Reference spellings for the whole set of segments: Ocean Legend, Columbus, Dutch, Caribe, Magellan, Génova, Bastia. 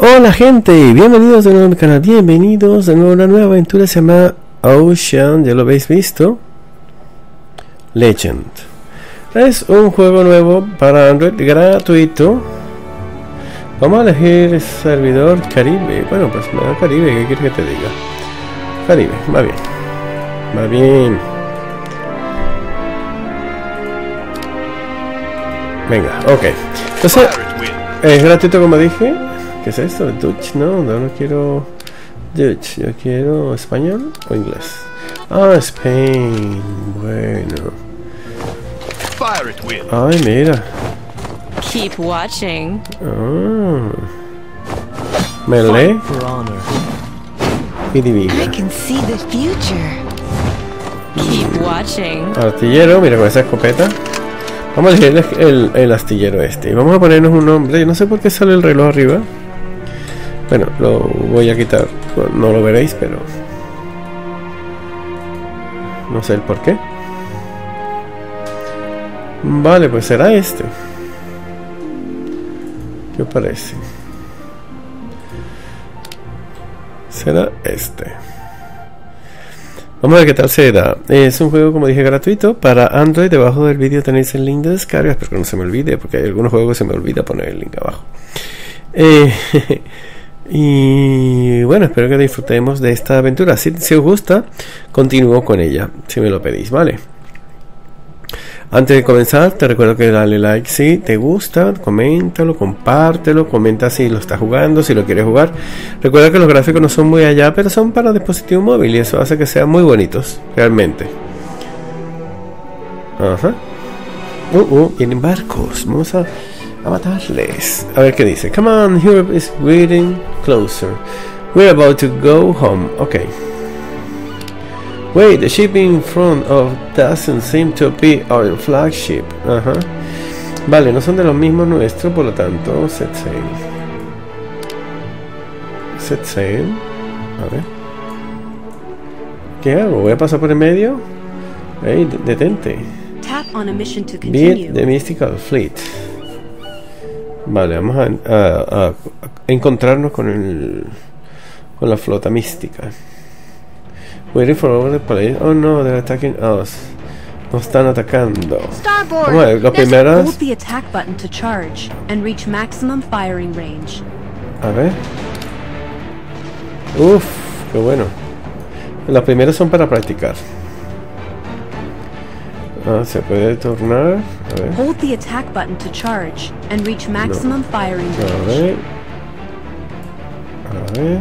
Hola gente, bienvenidos de nuevo a mi canal, bienvenidos de nuevo a una nueva aventura, se llama Ocean, ya lo habéis visto, Legend. Es un juego nuevo para Android, gratuito. Vamos a elegir el servidor Caribe. Bueno, pues nada, Caribe, ¿qué quieres que te diga? Caribe, va bien. Va bien. Venga, ok. Entonces, es gratuito como dije. ¿Qué es esto? Dutch, no, no quiero Dutch, yo quiero español o inglés. Ah, Spain, bueno. Ay, mira. Keep watching. Ah. Melee. Y divina. I can see the future. Keep watching. Artillero, mira con esa escopeta. Vamos a elegir el astillero este. Y vamos a ponernos un nombre. Yo no sé por qué sale el reloj arriba. Bueno, lo voy a quitar. No lo veréis, pero no sé el por qué. Vale, pues será este. ¿Qué parece? Será este. Vamos a ver qué tal se da. Es un juego, como dije, gratuito para Android. Debajo del vídeo tenéis el link de descarga. Espero que no se me olvide, porque hay algunos juegos que se me olvida poner el link abajo. Y bueno, espero que disfrutemos de esta aventura. Si os gusta, continúo con ella, si me lo pedís, ¿vale? Antes de comenzar, te recuerdo que dale like si te gusta, coméntalo, compártelo, comenta si lo estás jugando, si lo quieres jugar. Recuerda que los gráficos no son muy allá, pero son para dispositivo móvil y eso hace que sean muy bonitos, realmente. Ajá. Vienen barcos, vamos a matarles. A ver qué dice. Come on, Europe is getting closer. We're about to go home. Ok. Wait, the ship in front of doesn't seem to be our flagship. Ajá. Vale, no son de los mismos nuestros, por lo tanto, set sail. Set sail. A ver. ¿Qué hago? ¿Voy a pasar por el medio? Hey, detente. Tap on a mission to continue. Beat the mystical fleet. Vale, vamos a encontrarnos con la flota mística. Waiting for over the place. Oh no, they're attacking us. Nos están atacando. Starboard. Vamos a ver, lo primero. Hold the attack button to charge and reach maximum firing range. A ver. Uf, qué bueno. Las primeras son para practicar. Ah, se puede tornar. A ver. Hold the attack button to charge and reach maximum firing range. A ver. A ver.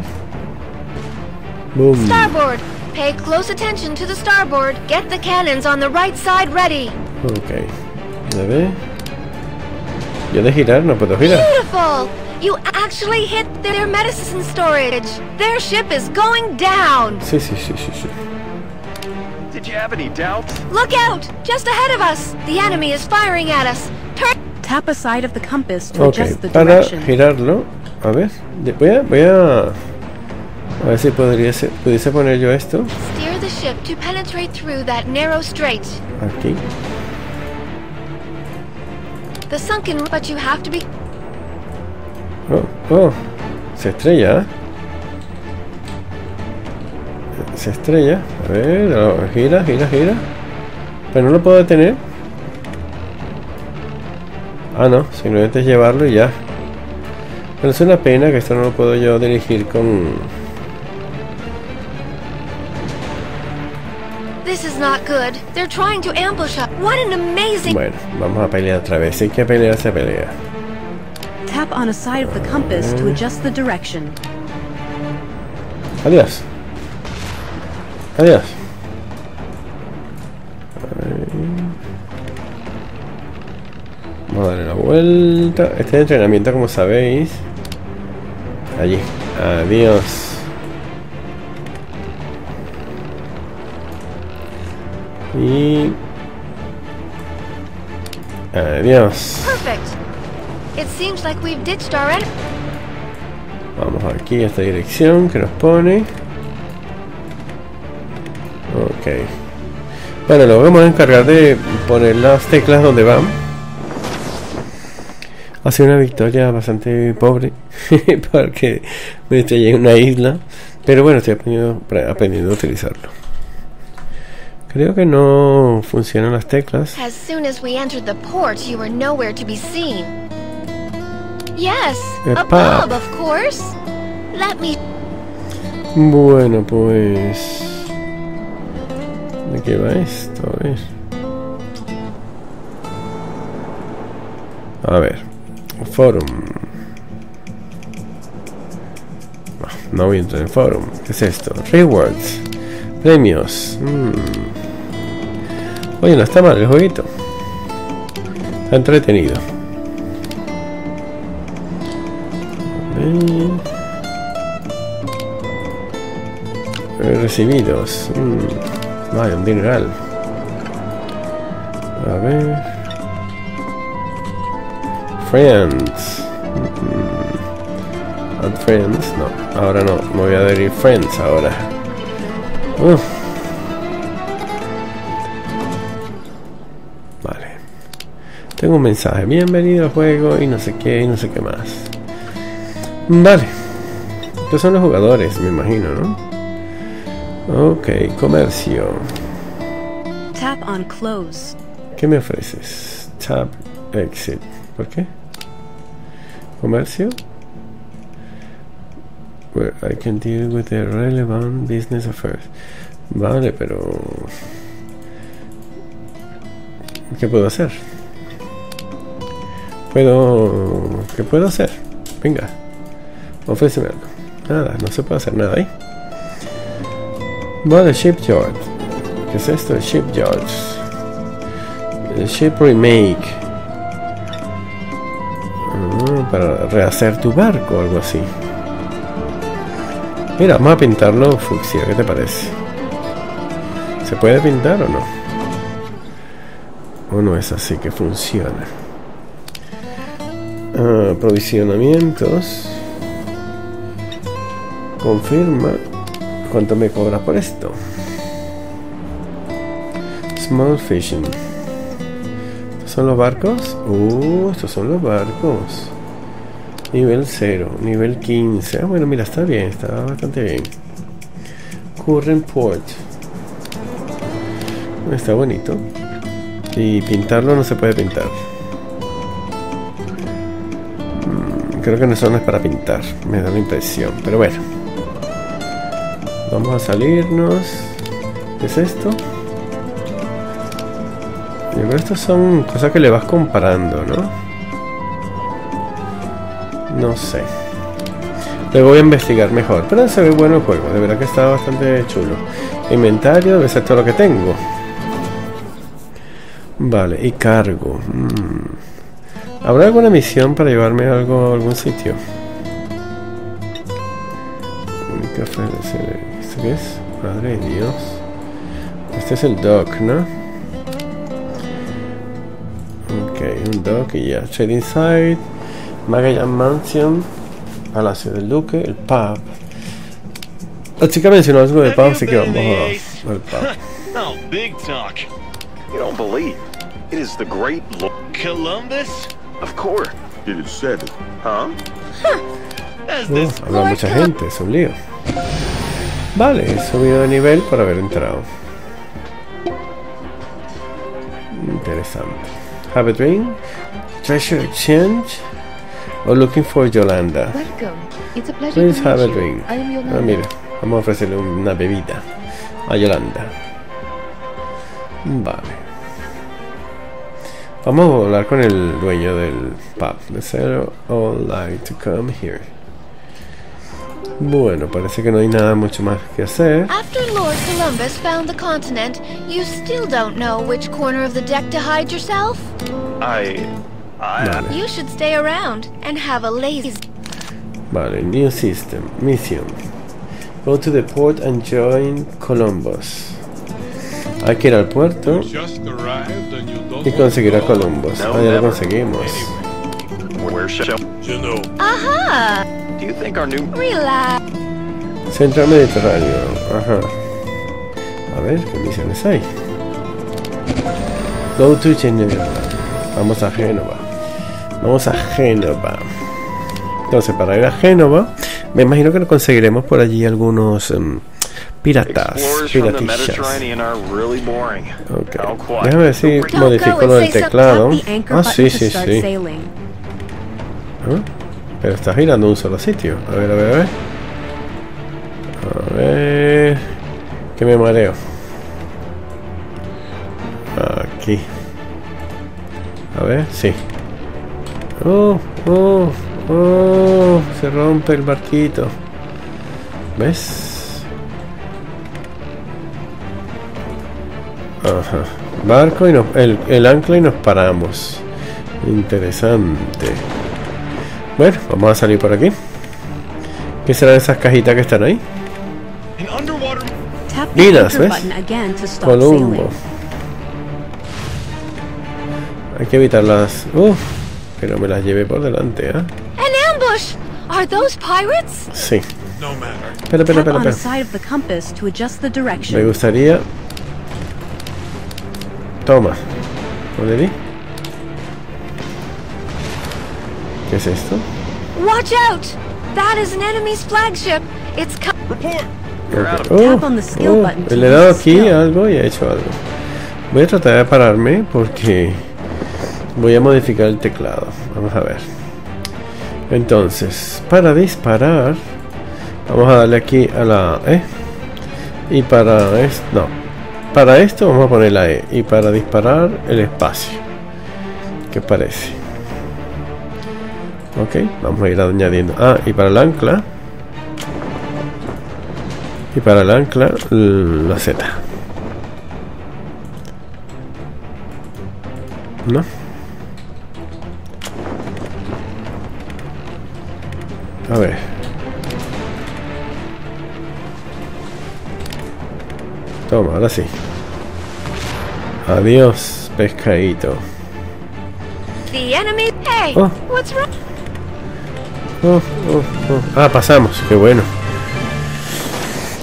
Boom. Starboard. Pay close attention to the starboard. Get the cannons on the right side ready. Okay. A ver. Yo de girar no puedo girar. Beautiful. You actually hit their medicine storage. Their ship is going down. Sí, sí, sí, sí, sí. Did you have any doubts? Look out! Just ahead of us. The enemy is firing at us. Tap a side of the compass to adjust the direction. Para girarlo. A ver. A ver si pudiese poner yo esto. Aquí. Oh, se estrella. Se estrella. A ver, gira, gira, gira. Pero no lo puedo detener. Ah, no, simplemente es llevarlo y ya. Pero es una pena que esto no lo puedo yo dirigir con... Bueno, vamos a pelear otra vez. Hay que pelear, se pelea. Tap on a side of the compass to adjust the direction. Adiós. Adiós. Vamos a darle la vuelta. Este es el entrenamiento, como sabéis. Allí. Adiós. Y... adiós. Vamos aquí a esta dirección que nos pone. Ok. Bueno, lo vamos a encargar de poner las teclas donde van. Ha sido una victoria bastante pobre porque me estrellé en una isla, pero bueno, estoy aprendiendo a utilizarlo. Creo que no funcionan las teclas. As soon as we entered the port, you were nowhere to be seen. Yes, a pub, of course. Let me... Bueno, pues... ¿de qué va esto? A ver. A ver. Forum. No voy a entrar en forum. ¿Qué es esto? Rewards. Premios. Oye, no está mal el jueguito. Está entretenido. Recibidos. Vaya, un dineral. A ver. Friends. And friends. No, ahora no. Me voy a adherir friends ahora. Vale. Tengo un mensaje. Bienvenido al juego y no sé qué y no sé qué más. Vale. Estos son los jugadores, me imagino, ¿no? Ok, comercio. Tap on close. ¿Qué me ofreces? Tap exit. ¿Por qué? Comercio. Where I can deal with the relevant business affairs. Vale, pero ¿qué puedo hacer? ¿Qué puedo hacer? Venga, ofréceme algo. Nada, no se puede hacer nada ahí. Vale, shipyard. ¿Qué es esto? Shipyard. Ship remake. Para rehacer tu barco o algo así. Mira, vamos a pintarlo fucsia, ¿qué te parece? ¿Se puede pintar o no? ¿O no es así que funciona? Aprovisionamientos. Confirma. ¿Cuánto me cobra por esto? Small fishing. ¿Estos son los barcos? Estos son los barcos. Nivel 0, nivel 15. Ah, bueno, mira, está bien, está bastante bien. Current port. Está bonito. Y pintarlo no se puede pintar. Creo que no son las para pintar, me da la impresión, pero bueno. Vamos a salirnos. ¿Qué es esto? Yo creo que estas son cosas que le vas comparando, ¿no? No sé. Le voy a investigar mejor. Pero se ve bueno el juego. De verdad que está bastante chulo. Inventario, debe ser todo lo que tengo. Vale, y cargo. ¿Habrá alguna misión para llevarme algo a algún sitio? ¿Qué ofrece? ¿Qué es? Madre de Dios. Este es el dock, ¿no? Ok, un dock y ya. Trading Site, Magellan Mansion, Palacio del Duque, el pub. La chica mencionó algo de pub, así que vamos al pub. No, big talk. You don't believe. It is the great Columbus? Of course. It is said. Huh? Habla mucha gente, es un lío. Vale, he subido de nivel por haber entrado. Interesante. Have a drink. Treasure exchange. O looking for Yolanda. Please have a drink. Ah, mira, vamos a ofrecerle una bebida a Yolanda. Vale. Vamos a hablar con el dueño del pub. Deseo all like to come here. Bueno, parece que no hay nada mucho más que hacer. After Lord Columbus found the continent, you still don't know which corner of the deck to hide yourself? Vale. You should stay around and have a lazy. Vale, new system, mission. Go to the port and join Columbus. Hay que ir al puerto y conseguir a Columbus. Ah, ya lo conseguimos. Ajá. Centro Mediterráneo. Ajá. A ver, ¿qué misiones hay? Go to Génova. Vamos a Génova. Vamos a Génova. Entonces, para ir a Génova, me imagino que nos conseguiremos por allí algunos piratillas. Okay. Déjame ver si modifico lo del teclado. Ah, sí. ¿Ah? Pero está girando un solo sitio. A ver. Que me mareo. Aquí. A ver, sí. Oh, se rompe el barquito. ¿Ves? Ajá. Barco y nos, el ancla y nos paramos. Interesante. Bueno, vamos a salir por aquí. ¿Qué serán esas cajitas que están ahí? Minas, ¿ves? Columbo. Hay que evitarlas. Pero me las llevé por delante, ¿ah? An ambush. Are those pirates? Sí. Espera. Me gustaría. Toma. ¿Dónde vi? ¿Qué es esto? Watch out. That is an enemy's flagship. It's report. Le he dado aquí algo y he hecho algo. Voy a tratar de pararme porque voy a modificar el teclado. Vamos a ver. Entonces, para disparar, vamos a darle aquí a la E. Y para esto, para esto vamos a poner la E. Y para disparar, el espacio. ¿Qué parece? Ok, vamos a ir añadiendo. Y para el ancla. Y para el ancla, la Z. ¿No? A ver. Toma, ahora sí. Adiós, pescadito. Pasamos, qué bueno.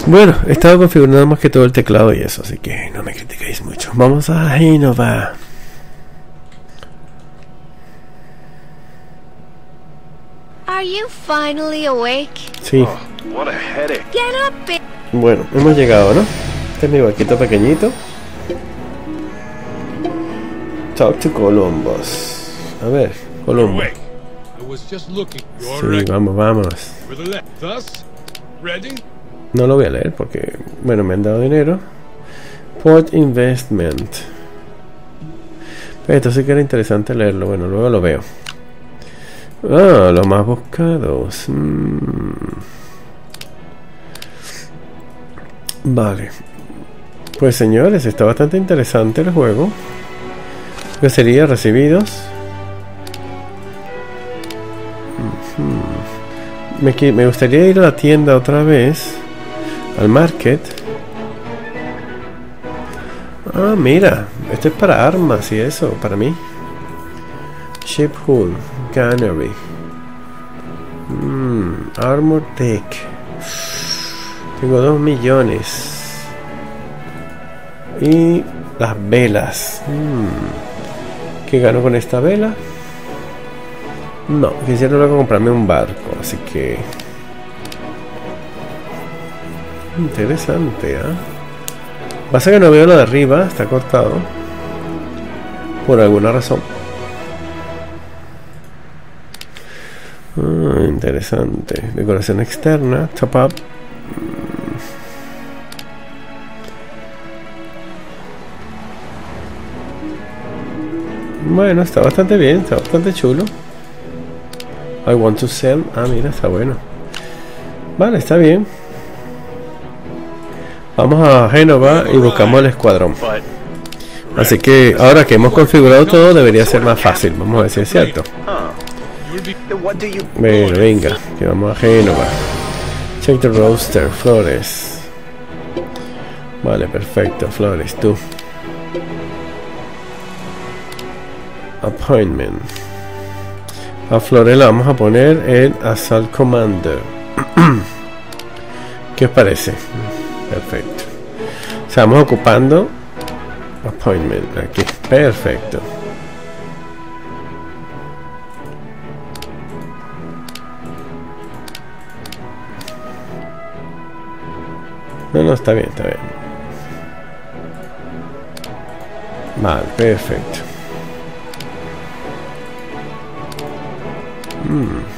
Bueno, he estado configurando más que todo el teclado y eso, así que no me critiquéis mucho. Vamos a Génova. Sí. Bueno, hemos llegado, ¿no? Este es mi barquito pequeñito. Talk to Columbus. A ver, Columbus. Sí, vamos. No lo voy a leer porque, bueno, me han dado dinero. Port Investment. Esto sí que era interesante leerlo. Bueno, luego lo veo. Los más buscados. Vale. Pues señores, está bastante interesante el juego. ¿Qué sería? Recibidos. Me gustaría ir a la tienda otra vez. Al market. Mira, esto es para armas y eso, para mí. Ship Hull, Canary, Armor Tech. Tengo 2 millones. Y las velas. ¿Qué gano con esta vela? No, quisiera luego comprarme un barco, así que interesante, Pasa que no veo lo de arriba, está cortado por alguna razón. Interesante. Decoración externa, top up. Bueno, está bastante bien, está bastante chulo. I want to sell. Mira, está bueno. Vale, está bien. Vamos a Génova y buscamos el escuadrón. Así que ahora que hemos configurado todo, debería ser más fácil. Vamos a ver si es cierto. Bueno, venga, que vamos a Génova. Check the roster, flores. Vale, perfecto, flores, tú. Appointment. A flores la vamos a poner en Assault Commander. ¿Qué os parece? Perfecto. Estamos ocupando Appointment aquí. Perfecto. No, no, está bien, está bien. Vale, perfecto.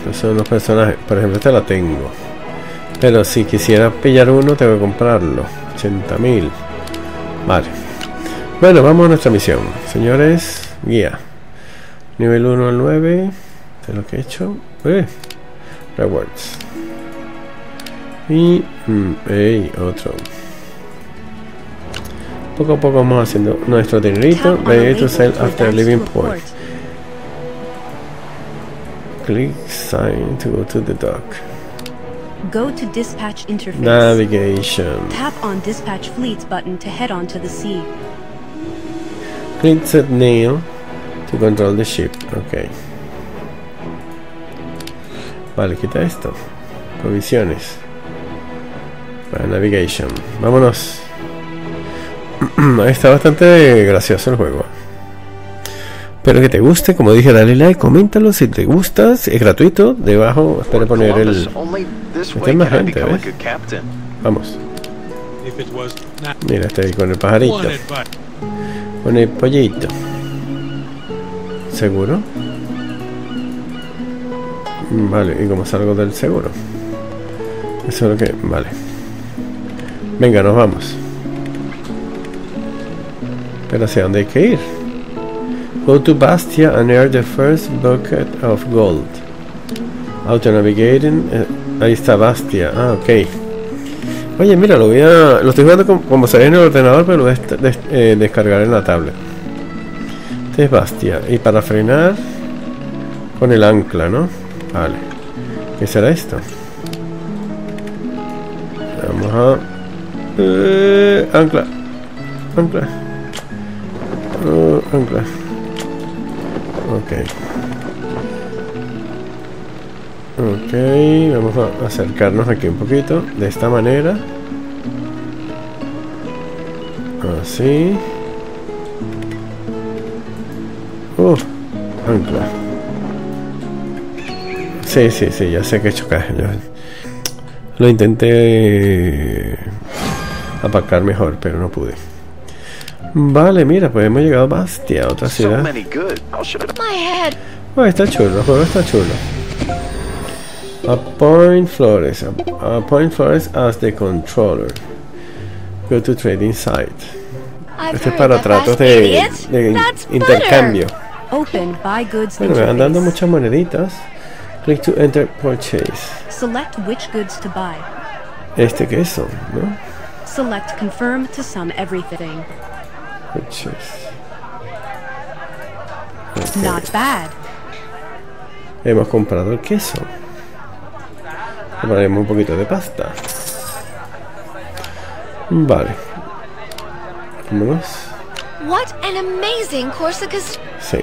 Esos son los personajes. Por ejemplo, esta la tengo. Pero si quisiera pillar uno, tengo que comprarlo. 80.000. Vale. Bueno, vamos a nuestra misión. Señores, guía. Nivel 1 al 9. De lo que he hecho. Rewards. Y otro. Poco a poco vamos haciendo nuestro dinerito. Ready to sell after leaving port. Click sign to go to the dock. Go to dispatch interface. Navigation. Tap on dispatch fleets button to head on to the sea. Click set nail to control the ship. Ok. Vale, quita esto. Provisiones. Para navigation. Vámonos. Está bastante gracioso el juego. Espero que te guste. Como dije, dale like, coméntalo si te gustas. Es gratuito. Debajo espero poner el. Está más gente, ¿ves? Vamos. Mira, está ahí con el pajarito. Con el pollito. ¿Seguro? Vale, ¿y cómo salgo del seguro? Eso es lo que... Vale. Venga, nos vamos. Pero ¿hacia dónde hay que ir? Go to Bastia and earn the first bucket of gold. Autonavigating. Ahí está Bastia. Ah, ok. Oye, mira, lo voy a... Lo estoy jugando como se ve en el ordenador, pero lo voy a descargar en la tablet. Este es Bastia. Y para frenar... Con el ancla, ¿no? Vale. ¿Qué será esto? Vamos a... ancla. Ancla. Ancla. Ok. Ok, vamos a acercarnos aquí un poquito. De esta manera. Así. Ancla. Sí, sí, sí, ya sé que chocar. Lo intenté aparcar mejor, pero no pude. Vale, mira, pues hemos llegado a Bastia, otra ciudad. Bueno, está chulo, el juego está chulo. Appoint Flores. Appoint Flores as the controller. Go to trading site. Este es para tratos de intercambio. Bueno, me van dando muchas moneditas. Click to enter purchase. Select which goods to buy. Este que eso, ¿no? Select confirm to sum everything. Purchase. Okay. Not bad. Hemos comprado el queso. Compraremos un poquito de pasta. Vale. Vámonos. What an amazing Corsica's. Sí.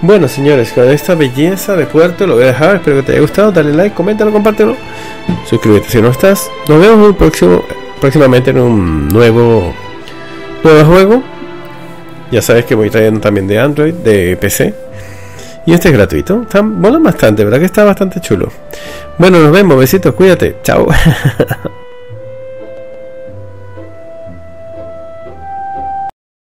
Bueno, señores, con esta belleza de puerto lo voy a dejar. Espero que te haya gustado. Dale like, coméntalo, compártelo. Suscríbete si no estás. Nos vemos muy próximamente en un nuevo juego. Ya sabes que voy trayendo también de Android, de PC. Y este es gratuito. Mola bastante, ¿verdad? Que está bastante chulo. Bueno, nos vemos. Besitos, cuídate. Chao.